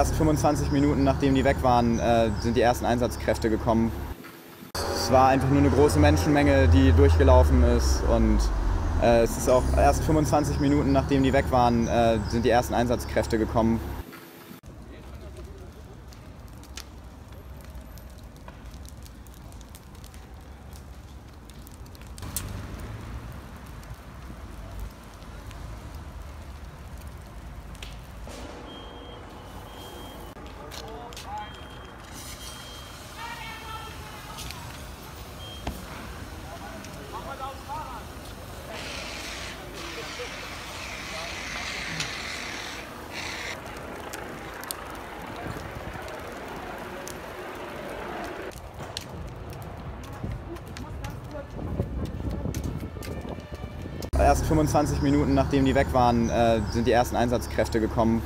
erst 25 Minuten, nachdem die weg waren, sind die ersten Einsatzkräfte gekommen. Es war einfach nur eine große Menschenmenge, die durchgelaufen ist. Und es ist auch erst 25 Minuten, nachdem die weg waren, sind die ersten Einsatzkräfte gekommen. Erst 25 Minuten, nachdem die weg waren, sind die ersten Einsatzkräfte gekommen.